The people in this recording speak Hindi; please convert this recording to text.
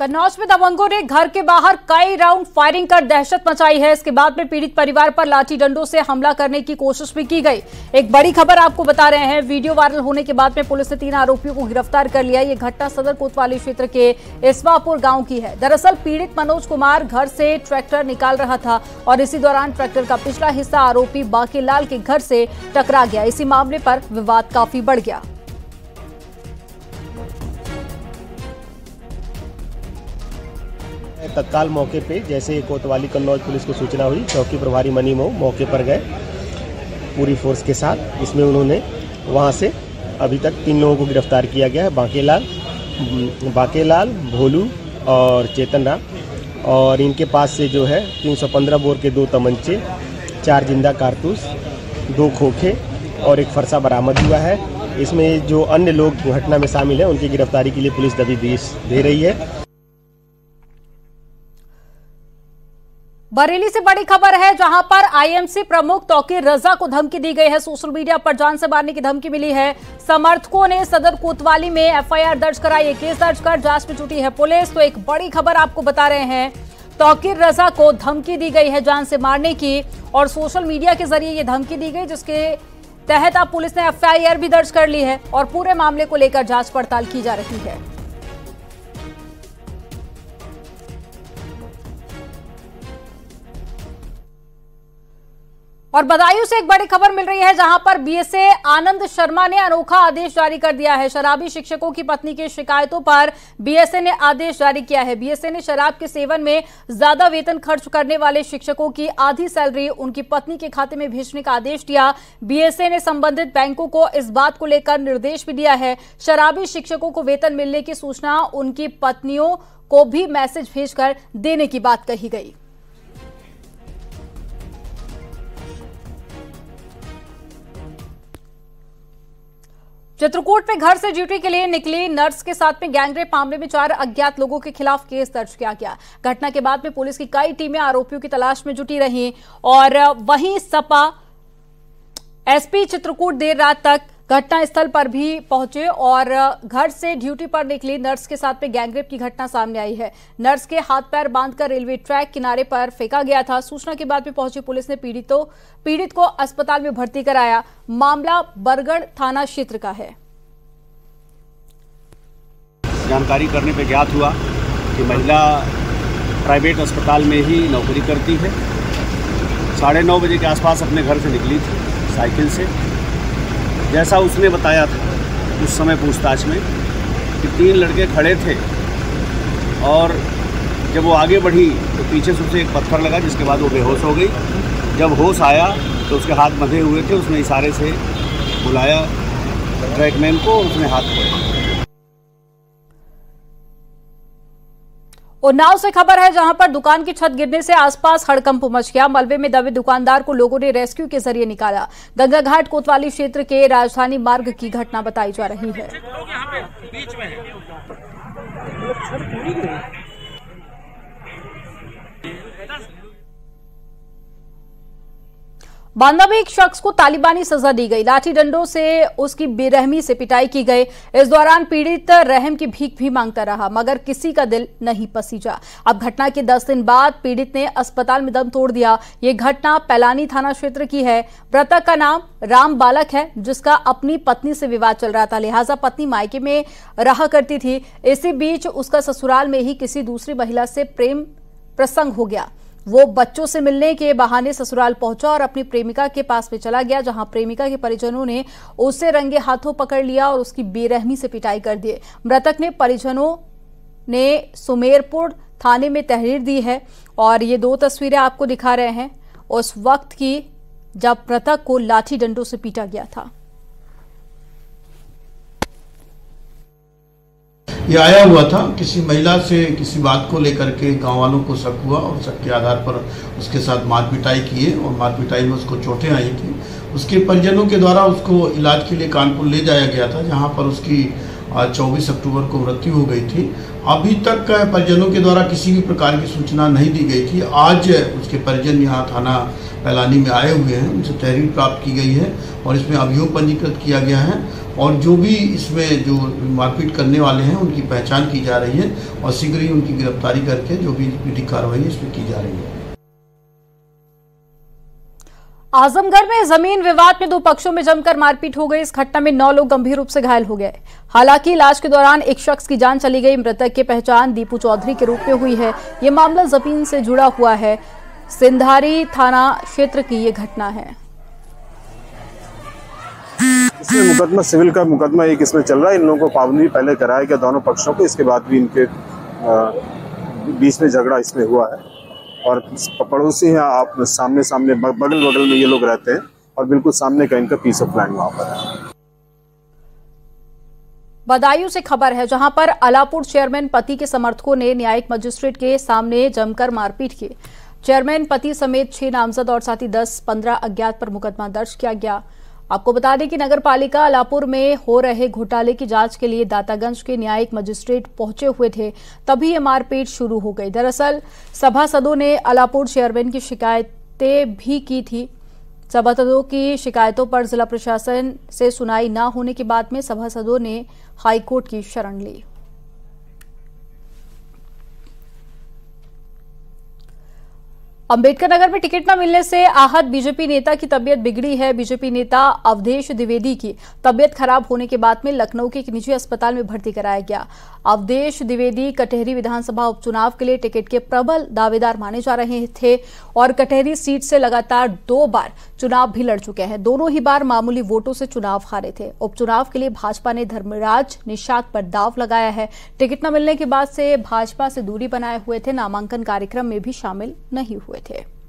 कन्नौज में दबंगों ने घर के बाहर कई राउंड फायरिंग कर दहशत मचाई है। इसके बाद में पीड़ित परिवार पर लाठी डंडों से हमला करने की कोशिश भी की गई। एक बड़ी खबर आपको बता रहे हैं, वीडियो वायरल होने के बाद में पुलिस ने 3 आरोपियों को गिरफ्तार कर लिया। ये घटना सदर कोतवाली क्षेत्र के एसवापुर गाँव की है। दरअसल पीड़ित मनोज कुमार घर से ट्रैक्टर निकाल रहा था और इसी दौरान ट्रैक्टर का पिछला हिस्सा आरोपी बांकेलाल के घर से टकरा गया। इसी मामले पर विवाद काफी बढ़ गया। तत्काल मौके पे जैसे कोतवाली कन्नौज पुलिस को सूचना हुई, चौकी प्रभारी मनी मोह मौके पर गए पूरी फोर्स के साथ। इसमें उन्होंने वहां से अभी तक 3 लोगों को गिरफ्तार किया गया है, बांकेलाल, भोलू और चेतन राम। और इनके पास से जो है 315 बोर के 2 तमंचे, 4 जिंदा कारतूस, 2 खोखे और एक फरसा बरामद हुआ है। इसमें जो अन्य लोग घटना में शामिल हैं उनकी गिरफ्तारी के लिए पुलिस दबिश दे रही है। बरेली से बड़ी खबर है, जहां पर आईएमसी प्रमुख तौकीर रजा को धमकी दी गई है। सोशल मीडिया पर जान से मारने की धमकी मिली है। समर्थकों ने सदर कोतवाली में एफआईआर दर्ज कराई है। केस दर्ज कर जांच में जुटी है पुलिस। तो एक बड़ी खबर आपको बता रहे हैं, तौकीर रजा को धमकी दी गई है जान से मारने की और सोशल मीडिया के जरिए ये धमकी दी गई, जिसके तहत अब पुलिस ने एफआईआर भी दर्ज कर ली है और पूरे मामले को लेकर जाँच पड़ताल की जा रही है। और बदायूं से एक बड़ी खबर मिल रही है, जहां पर बीएसए आनंद शर्मा ने अनोखा आदेश जारी कर दिया है। शराबी शिक्षकों की पत्नी की शिकायतों पर बीएसए ने आदेश जारी किया है। बीएसए ने शराब के सेवन में ज्यादा वेतन खर्च करने वाले शिक्षकों की आधी सैलरी उनकी पत्नी के खाते में भेजने का आदेश दिया। बीएसए ने संबंधित बैंकों को इस बात को लेकर निर्देश भी दिया है। शराबी शिक्षकों को वेतन मिलने की सूचना उनकी पत्नियों को भी मैसेज भेजकर देने की बात कही गई। चित्रकूट में घर से ड्यूटी के लिए निकली नर्स के साथ में गैंगरेप मामले में 4 अज्ञात लोगों के खिलाफ केस दर्ज किया गया। घटना के बाद में पुलिस की कई टीमें आरोपियों की तलाश में जुटी रहीं और वहीं सपा एसपी चित्रकूट देर रात तक घटनास्थल पर भी पहुंचे और घर से ड्यूटी पर निकली नर्स के साथ में गैंगरेप की घटना सामने आई है। नर्स के हाथ पैर बांधकर रेलवे ट्रैक किनारे पर फेंका गया था। सूचना के बाद में पहुंची पुलिस ने पीड़ित को अस्पताल में भर्ती कराया। मामला बरगढ़ थाना क्षेत्र का है। जानकारी करने पर ज्ञात हुआ कि महिला प्राइवेट अस्पताल में ही नौकरी करती है। 9:30 बजे के आसपास अपने घर से निकली थी साइकिल से। जैसा उसने बताया था उस समय पूछताछ में कि 3 लड़के खड़े थे और जब वो आगे बढ़ी तो पीछे से उसे एक पत्थर लगा, जिसके बाद वो बेहोश हो गई। जब होश आया तो उसके हाथ बंधे हुए थे। उसने इशारे से बुलाया ट्रैकमैन को और उसने हाथ पकड़े। उन्नाव से खबर है, जहां पर दुकान की छत गिरने से आसपास हड़कंप मच गया। मलबे में दबे दुकानदार को लोगों ने रेस्क्यू के जरिए निकाला। गंगाघाट कोतवाली क्षेत्र के राजधानी मार्ग की घटना बताई जा रही है। बांदा में एक शख्स को तालिबानी सजा दी गई। लाठी डंडों से उसकी बेरहमी से पिटाई की गई। इस दौरान पीड़ित रहम की भीख भी मांगता रहा, मगर किसी का दिल नहीं पसीजा। अब घटना के 10 दिन बाद पीड़ित ने अस्पताल में दम तोड़ दिया। ये घटना पैलानी थाना क्षेत्र की है। मृतक का नाम राम बालक है, जिसका अपनी पत्नी से विवाद चल रहा था, लिहाजा पत्नी मायके में रहा करती थी। इसी बीच उसका ससुराल में ही किसी दूसरी महिला से प्रेम प्रसंग हो गया। वो बच्चों से मिलने के बहाने ससुराल पहुंचा और अपनी प्रेमिका के पास में चला गया, जहां प्रेमिका के परिजनों ने उसे रंगे हाथों पकड़ लिया और उसकी बेरहमी से पिटाई कर दी। मृतक ने परिजनों ने सुमेरपुर थाने में तहरीर दी है। और ये 2 तस्वीरें आपको दिखा रहे हैं उस वक्त की, जब मृतक को लाठी डंडों से पीटा गया था। ये आया हुआ था किसी महिला से किसी बात को लेकर के, गाँव वालों को शक हुआ और शक के आधार पर उसके साथ मार पिटाई किए और मार पिटाई में उसको चोटें आई थी। उसके परिजनों के द्वारा उसको इलाज के लिए कानपुर ले जाया गया था, जहाँ पर उसकी आज 24 अक्टूबर को मृत्यु हो गई थी। अभी तक परिजनों के द्वारा किसी भी प्रकार की सूचना नहीं दी गई थी। आज उसके परिजन यहाँ थाना पैलानी में आए हुए हैं, उनसे तहरीर प्राप्त की गई है और इसमें अभियोग पंजीकृत किया गया है और जो भी इसमें जो मारपीट करने वाले हैं उनकी पहचान की जा रही है और शीघ्र ही उनकी गिरफ्तारी करके जो भी विधिक कार्रवाई इसमें की जा रही है। आजमगढ़ में जमीन विवाद में दो पक्षों में जमकर मारपीट हो गई। इस घटना में 9 लोग गंभीर रूप से घायल हो गए। हालांकि इलाज के दौरान एक शख्स की जान चली गई। मृतक की पहचान दीपू चौधरी के रूप में हुई है। ये मामला जमीन से जुड़ा हुआ है। सिंधारी थाना क्षेत्र की ये घटना है। इसमें मुकदमा सिविल का मुकदमा एक इसमें चल रहा है। इन लोगों को पाबंदी पहले कराया गया दोनों पक्षों को, इसके बाद भी इनके बीच में झगड़ा इसमें हुआ है और पड़ोसी हैं, आप सामने बगल बगल में ये लोग रहते हैं और बिल्कुल सामने का इनका पीस ऑफ लैंड वहाँ पर है। बदायूं से खबर है, जहां पर अलापुर चेयरमैन पति के समर्थकों ने न्यायिक मजिस्ट्रेट के सामने जमकर मारपीट की। चेयरमैन पति समेत 6 नामजद और साथ ही 10-15 अज्ञात पर मुकदमा दर्ज किया गया। आपको बता दें कि नगरपालिका अलापुर में हो रहे घोटाले की जांच के लिए दातागंज के न्यायिक मजिस्ट्रेट पहुंचे हुए थे, तभी ये मारपीट शुरू हो गई। दरअसल सभासदों ने अलापुर चेयरमैन की शिकायतें भी की थी। सभासदों की शिकायतों पर जिला प्रशासन से सुनाई ना होने के बाद में सभासदों ने हाईकोर्ट की शरण ली। अम्बेडकरनगर में टिकट न मिलने से आहत बीजेपी नेता की तबीयत बिगड़ी है। बीजेपी नेता अवधेश द्विवेदी की तबीयत खराब होने के बाद में लखनऊ के एक निजी अस्पताल में भर्ती कराया गया। अवधेश द्विवेदी कटहरी विधानसभा उपचुनाव के लिए टिकट के प्रबल दावेदार माने जा रहे थे और कटहरी सीट से लगातार 2 बार चुनाव भी लड़ चुके हैं। दोनों ही बार मामूली वोटों से चुनाव हारे थे। उपचुनाव के लिए भाजपा ने धर्मराज निषाद पर दाव लगाया है। टिकट न मिलने के बाद से भाजपा से दूरी बनाए हुए थे, नामांकन कार्यक्रम में भी शामिल नहीं हुए थे।